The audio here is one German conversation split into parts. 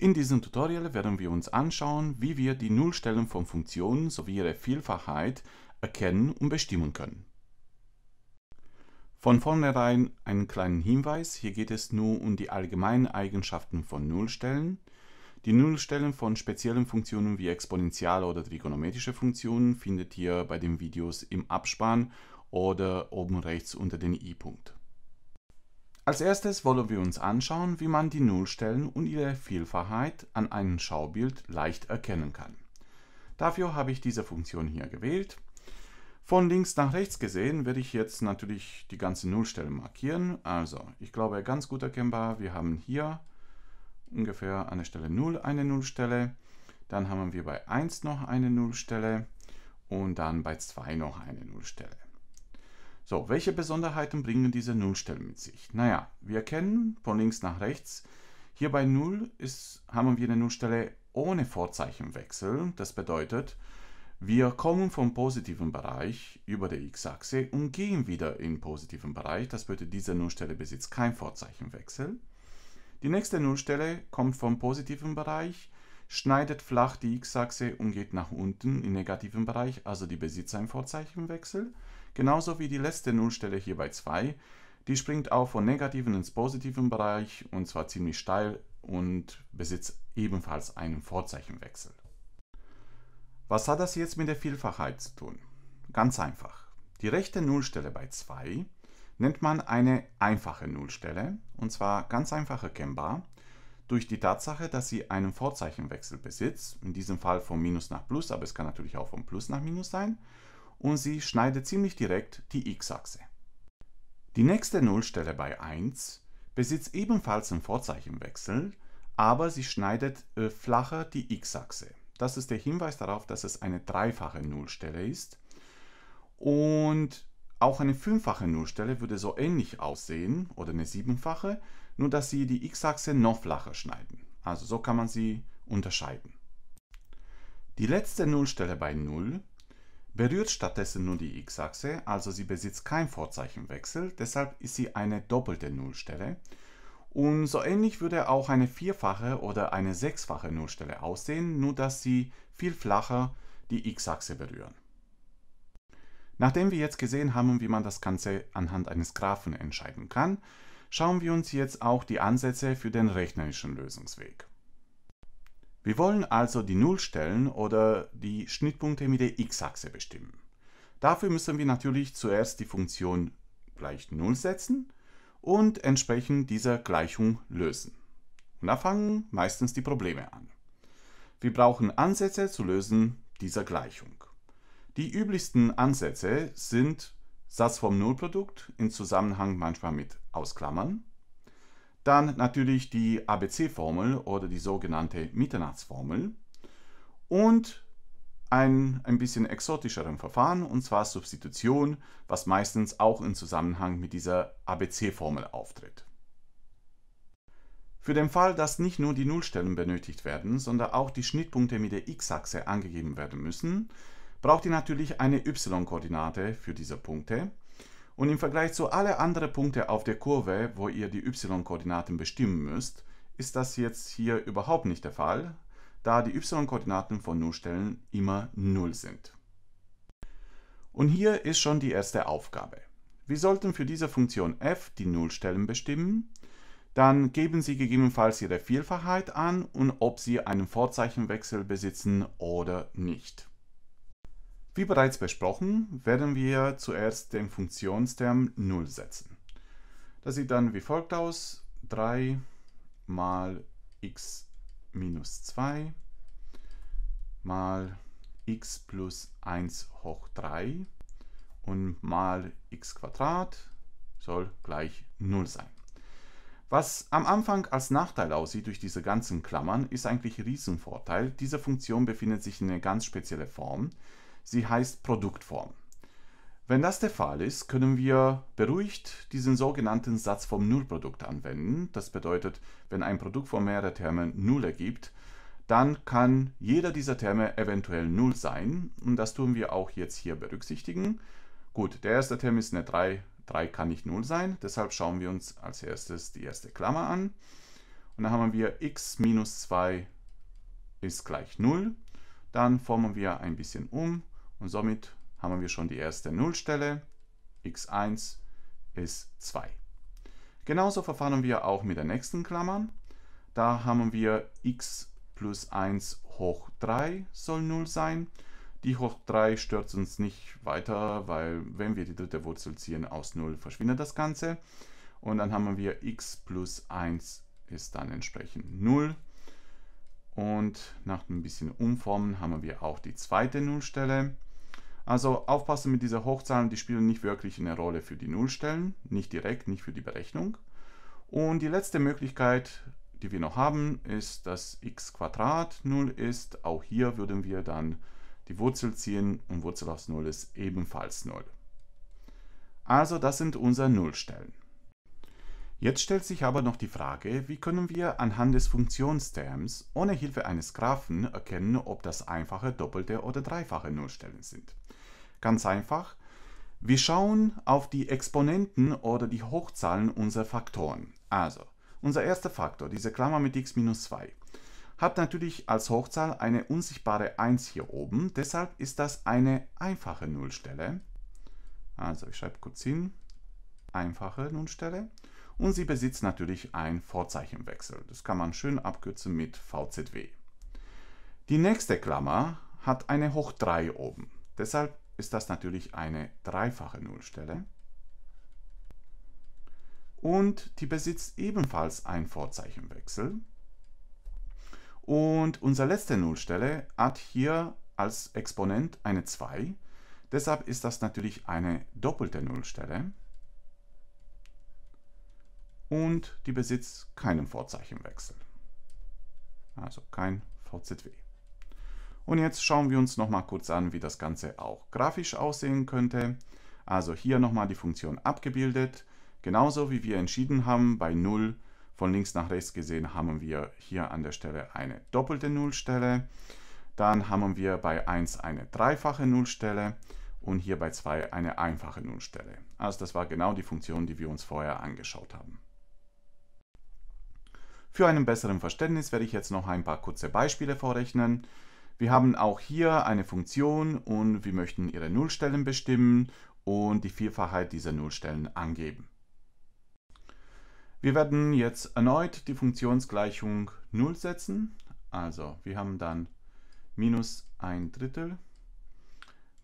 In diesem Tutorial werden wir uns anschauen, wie wir die Nullstellen von Funktionen sowie ihre Vielfachheit erkennen und bestimmen können. Von vornherein einen kleinen Hinweis, hier geht es nur um die allgemeinen Eigenschaften von Nullstellen. Die Nullstellen von speziellen Funktionen wie exponentielle oder trigonometrische Funktionen findet ihr bei den Videos im Abspann oder oben rechts unter den i-Punkt. Als erstes wollen wir uns anschauen, wie man die Nullstellen und ihre Vielfachheit an einem Schaubild leicht erkennen kann. Dafür habe ich diese Funktion hier gewählt. Von links nach rechts gesehen werde ich jetzt natürlich die ganzen Nullstellen markieren. Also, ich glaube, ganz gut erkennbar, wir haben hier ungefähr an der Stelle 0 eine Nullstelle, dann haben wir bei 1 noch eine Nullstelle und dann bei 2 noch eine Nullstelle. So, welche Besonderheiten bringen diese Nullstellen mit sich? Naja, wir erkennen von links nach rechts, hier bei 0 haben wir eine Nullstelle ohne Vorzeichenwechsel. Das bedeutet, wir kommen vom positiven Bereich über der x-Achse und gehen wieder in den positiven Bereich. Das bedeutet, diese Nullstelle besitzt keinen Vorzeichenwechsel. Die nächste Nullstelle kommt vom positiven Bereich, schneidet flach die x-Achse und geht nach unten im negativen Bereich, also die besitzt einen Vorzeichenwechsel. Genauso wie die letzte Nullstelle hier bei 2, die springt auch von negativen ins positiven Bereich und zwar ziemlich steil und besitzt ebenfalls einen Vorzeichenwechsel. Was hat das jetzt mit der Vielfachheit zu tun? Ganz einfach. Die rechte Nullstelle bei 2 nennt man eine einfache Nullstelle und zwar ganz einfach erkennbar durch die Tatsache, dass sie einen Vorzeichenwechsel besitzt, in diesem Fall von Minus nach Plus, aber es kann natürlich auch von Plus nach Minus sein. Und sie schneidet ziemlich direkt die x-Achse. Die nächste Nullstelle bei 1 besitzt ebenfalls einen Vorzeichenwechsel, aber sie schneidet flacher die x-Achse. Das ist der Hinweis darauf, dass es eine dreifache Nullstelle ist. Und auch eine fünffache Nullstelle würde so ähnlich aussehen, oder eine siebenfache, nur dass sie die x-Achse noch flacher schneiden. Also so kann man sie unterscheiden. Die letzte Nullstelle bei 0 berührt stattdessen nur die x-Achse, also sie besitzt keinen Vorzeichenwechsel, deshalb ist sie eine doppelte Nullstelle. Und so ähnlich würde auch eine vierfache oder eine sechsfache Nullstelle aussehen, nur dass sie viel flacher die x-Achse berühren. Nachdem wir jetzt gesehen haben, wie man das Ganze anhand eines Graphen entscheiden kann, schauen wir uns jetzt auch die Ansätze für den rechnerischen Lösungsweg. Wir wollen also die Nullstellen oder die Schnittpunkte mit der x-Achse bestimmen. Dafür müssen wir natürlich zuerst die Funktion gleich 0 setzen und entsprechend dieser Gleichung lösen. Und da fangen meistens die Probleme an. Wir brauchen Ansätze zu lösen dieser Gleichung. Die üblichsten Ansätze sind Satz vom Nullprodukt, im Zusammenhang manchmal mit Ausklammern. Dann natürlich die ABC-Formel oder die sogenannte Mitternachtsformel und ein bisschen exotischeren Verfahren, und zwar Substitution, was meistens auch im Zusammenhang mit dieser ABC-Formel auftritt. Für den Fall, dass nicht nur die Nullstellen benötigt werden, sondern auch die Schnittpunkte mit der x-Achse angegeben werden müssen, braucht ihr natürlich eine y-Koordinate für diese Punkte. Und im Vergleich zu allen anderen Punkten auf der Kurve, wo ihr die y-Koordinaten bestimmen müsst, ist das jetzt hier überhaupt nicht der Fall, da die y-Koordinaten von Nullstellen immer 0 sind. Und hier ist schon die erste Aufgabe. Wir sollten für diese Funktion f die Nullstellen bestimmen, dann geben sie gegebenenfalls ihre Vielfachheit an und ob sie einen Vorzeichenwechsel besitzen oder nicht. Wie bereits besprochen, werden wir zuerst den Funktionsterm 0 setzen. Das sieht dann wie folgt aus: 3 mal x minus 2 mal x plus 1 hoch 3 und mal x² soll gleich 0 sein. Was am Anfang als Nachteil aussieht durch diese ganzen Klammern, ist eigentlich ein Riesenvorteil. Diese Funktion befindet sich in einer ganz speziellen Form. Sie heißt Produktform. Wenn das der Fall ist, können wir beruhigt diesen sogenannten Satz vom Nullprodukt anwenden. Das bedeutet, wenn ein Produkt von mehreren Termen 0 ergibt, dann kann jeder dieser Terme eventuell 0 sein. Und das tun wir auch jetzt hier berücksichtigen. Gut, der erste Term ist eine 3. 3 kann nicht 0 sein. Deshalb schauen wir uns als erstes die erste Klammer an. Und dann haben wir x minus 2 ist gleich 0. Dann formen wir ein bisschen um und somit haben wir schon die erste Nullstelle. x1 ist 2. Genauso verfahren wir auch mit der nächsten Klammern. Da haben wir x plus 1 hoch 3 soll 0 sein. Die hoch 3 stört uns nicht weiter, weil wenn wir die dritte Wurzel ziehen aus 0, verschwindet das Ganze. Und dann haben wir x plus 1 ist dann entsprechend 0. Und nach ein bisschen Umformen haben wir auch die zweite Nullstelle. Also aufpassen mit dieser Hochzahlen, die spielen nicht wirklich eine Rolle für die Nullstellen. Nicht direkt, nicht für die Berechnung. Und die letzte Möglichkeit, die wir noch haben, ist, dass x² 0 ist. Auch hier würden wir dann die Wurzel ziehen und Wurzel aus 0 ist ebenfalls 0. Also das sind unsere Nullstellen. Jetzt stellt sich aber noch die Frage, wie können wir anhand des Funktionsterms ohne Hilfe eines Graphen erkennen, ob das einfache, doppelte oder dreifache Nullstellen sind. Ganz einfach, wir schauen auf die Exponenten oder die Hochzahlen unserer Faktoren. Also, unser erster Faktor, diese Klammer mit x minus 2, hat natürlich als Hochzahl eine unsichtbare 1 hier oben, deshalb ist das eine einfache Nullstelle. Also ich schreibe kurz hin, einfache Nullstelle. Und sie besitzt natürlich einen Vorzeichenwechsel. Das kann man schön abkürzen mit VZW. Die nächste Klammer hat eine hoch 3 oben, deshalb ist das natürlich eine dreifache Nullstelle. Und die besitzt ebenfalls einen Vorzeichenwechsel. Und unsere letzte Nullstelle hat hier als Exponent eine 2. Deshalb ist das natürlich eine doppelte Nullstelle. Und die besitzt keinen Vorzeichenwechsel. Also kein VZW. Und jetzt schauen wir uns nochmal kurz an, wie das Ganze auch grafisch aussehen könnte. Also hier nochmal die Funktion abgebildet. Genauso wie wir entschieden haben bei 0. Von links nach rechts gesehen haben wir hier an der Stelle eine doppelte Nullstelle. Dann haben wir bei 1 eine dreifache Nullstelle und hier bei 2 eine einfache Nullstelle. Also das war genau die Funktion, die wir uns vorher angeschaut haben. Für einen besseren Verständnis werde ich jetzt noch ein paar kurze Beispiele vorrechnen. Wir haben auch hier eine Funktion und wir möchten ihre Nullstellen bestimmen und die Vielfachheit dieser Nullstellen angeben. Wir werden jetzt erneut die Funktionsgleichung 0 setzen. Also wir haben dann minus 1/3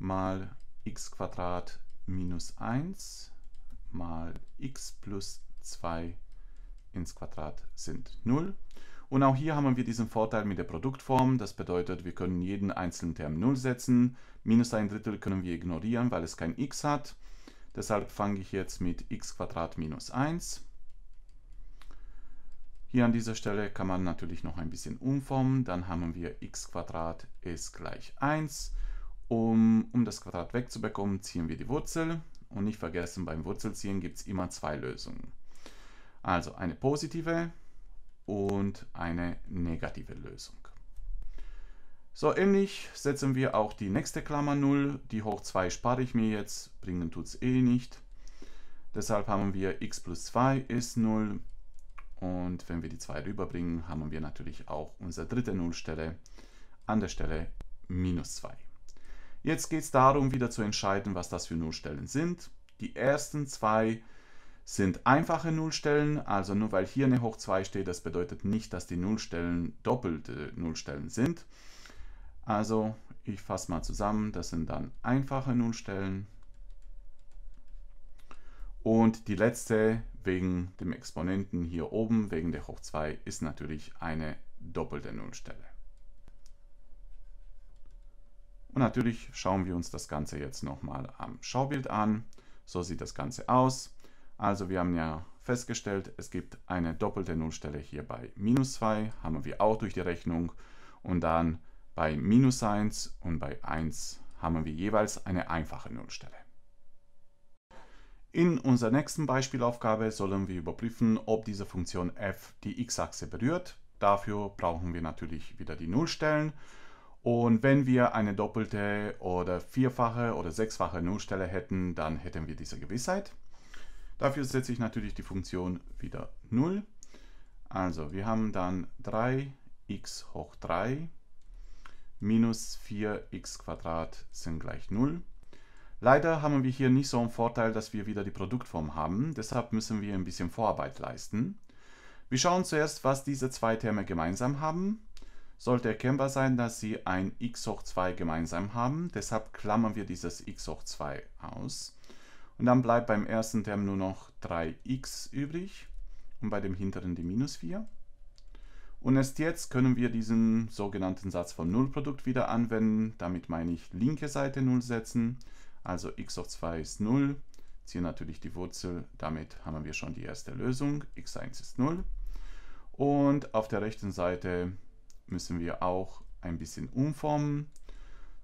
mal x² minus 1 mal x plus 2 ins Quadrat sind 0. Und auch hier haben wir diesen Vorteil mit der Produktform. Das bedeutet, wir können jeden einzelnen Term 0 setzen. Minus 1/3 können wir ignorieren, weil es kein x hat. Deshalb fange ich jetzt mit x² minus 1. Hier an dieser Stelle kann man natürlich noch ein bisschen umformen. Dann haben wir x² ist gleich 1. Um das Quadrat wegzubekommen, ziehen wir die Wurzel. Und nicht vergessen, beim Wurzelziehen gibt es immer zwei Lösungen. Also eine positive und eine negative Lösung. So ähnlich setzen wir auch die nächste Klammer 0. Die hoch 2 spare ich mir jetzt, bringen tut es eh nicht. Deshalb haben wir x plus 2 ist 0. Und wenn wir die 2 rüberbringen, haben wir natürlich auch unsere dritte Nullstelle an der Stelle minus 2. Jetzt geht es darum, wieder zu entscheiden, was das für Nullstellen sind. Die ersten 2 sind einfache Nullstellen, also nur weil hier eine hoch 2 steht, das bedeutet nicht, dass die Nullstellen doppelte Nullstellen sind. Also ich fasse mal zusammen, das sind dann einfache Nullstellen. Und die letzte, wegen dem Exponenten hier oben, wegen der hoch 2, ist natürlich eine doppelte Nullstelle. Und natürlich schauen wir uns das Ganze jetzt nochmal am Schaubild an. So sieht das Ganze aus. Also wir haben ja festgestellt, es gibt eine doppelte Nullstelle hier bei minus 2, haben wir auch durch die Rechnung. Und dann bei minus 1 und bei 1 haben wir jeweils eine einfache Nullstelle. In unserer nächsten Beispielaufgabe sollen wir überprüfen, ob diese Funktion f die x-Achse berührt. Dafür brauchen wir natürlich wieder die Nullstellen. Und wenn wir eine doppelte oder vierfache oder sechsfache Nullstelle hätten, dann hätten wir diese Gewissheit. Dafür setze ich natürlich die Funktion wieder 0. Also wir haben dann 3x hoch 3 minus 4x² sind gleich 0. Leider haben wir hier nicht so einen Vorteil, dass wir wieder die Produktform haben. Deshalb müssen wir ein bisschen Vorarbeit leisten. Wir schauen zuerst, was diese zwei Terme gemeinsam haben. Sollte erkennbar sein, dass sie ein x hoch 2 gemeinsam haben. Deshalb klammern wir dieses x hoch 2 aus. Und dann bleibt beim ersten Term nur noch 3x übrig und bei dem hinteren die minus 4. Und erst jetzt können wir diesen sogenannten Satz vom Nullprodukt wieder anwenden. Damit meine ich linke Seite 0 setzen. Also x hoch 2 ist 0. Ziehe natürlich die Wurzel. Damit haben wir schon die erste Lösung. x1 ist 0. Und auf der rechten Seite müssen wir auch ein bisschen umformen.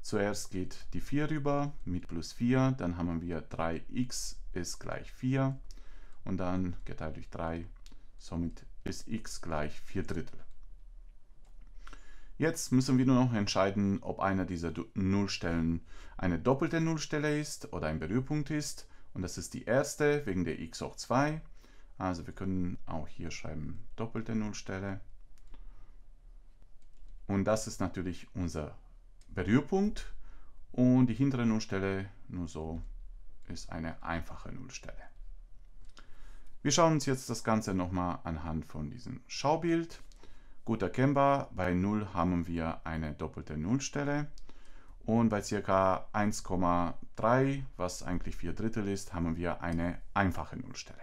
Zuerst geht die 4 rüber mit plus 4. Dann haben wir 3x ist gleich 4. Und dann geteilt durch 3. Somit ist x gleich 4/3. Jetzt müssen wir nur noch entscheiden, ob einer dieser Nullstellen eine doppelte Nullstelle ist oder ein Berührpunkt ist. Und das ist die erste, wegen der x hoch 2. Also wir können auch hier schreiben, doppelte Nullstelle. Und das ist natürlich unser Berührpunkt. Und die hintere Nullstelle, nur so, ist eine einfache Nullstelle. Wir schauen uns jetzt das Ganze nochmal anhand von diesem Schaubild. Gut erkennbar, bei 0 haben wir eine doppelte Nullstelle und bei ca. 1,3, was eigentlich 4/3 ist, haben wir eine einfache Nullstelle.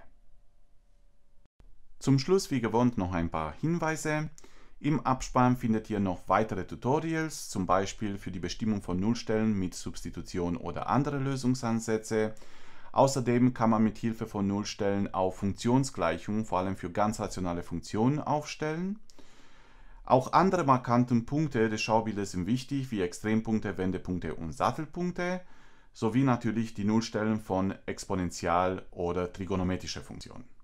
Zum Schluss wie gewohnt noch ein paar Hinweise. Im Abspann findet ihr noch weitere Tutorials, zum Beispiel für die Bestimmung von Nullstellen mit Substitution oder andere Lösungsansätze. Außerdem kann man mit Hilfe von Nullstellen auch Funktionsgleichungen, vor allem für ganz rationale Funktionen, aufstellen. Auch andere markanten Punkte des Schaubildes sind wichtig, wie Extrempunkte, Wendepunkte und Sattelpunkte, sowie natürlich die Nullstellen von Exponential- oder trigonometrischer Funktionen.